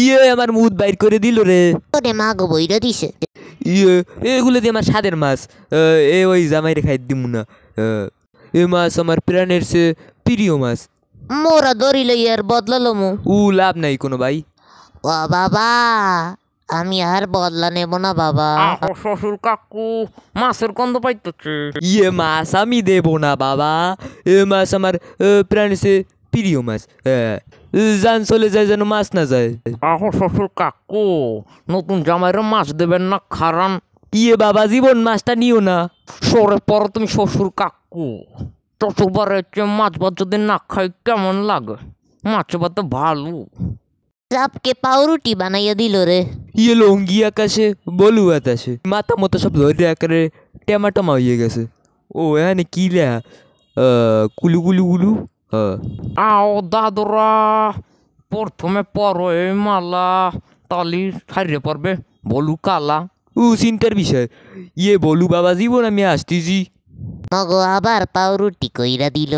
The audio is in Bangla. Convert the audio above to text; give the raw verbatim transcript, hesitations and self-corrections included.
ইয়ে আমার মুদ বাইর করে দিল রে। ওরে মা গো বইরা দিছে। ইয়ে এগুলো দি আমার স্বাদের মাছ এ ওই জামাইরে খাই দিমু না। এ মাছ আমার প্রাণের সে প্রিয় মাছ। মোরা দড়ি লই আর বদলালাম। উ লাভ নাই কোনো ভাই। ও বাবা আমি আর বদলা নেব না বাবা। শ্বশুর কাকু মাছের গন্ধ পাইতেছে। ইয়ে মাছ আমি দেব না বাবা। এ মাছ আমার প্রাণের সে প্রিয় মাছ। জান চলে যায় যেন মাছ না যায়। আহ শ্বশুর কাকু নতুন জামাইরও মাছ দেবেন না কারণ ইয়ে বাবা জীবন মাছটা নিও না। সরে পর তুমি শ্বশুর কাকু। চতুর্বারের চেয়ে মাছ ভাত যদি না খাই কেমন লাগে? মাছ ভাত ভালো। চাপকে পাউরুটি বানাইয়া দিল রে। ইয়ে লঙ্গি আকাশে বলু আকাশে মাথা মতো সব ধরে আকারে টেমাটামা হয়ে গেছে। ও হ্যাঁ কি লে কুলু কুলু কুলু। আও দাদুরা প্রথমে পরো এ মালা তালি হারিয়ে পড়বে বলু কালা। ও চিন্তার বিষয়। ইয়ে বলু বাবা জীবন আমি আসতেছি। মগো আবার পাউরুটি কইরা দিল।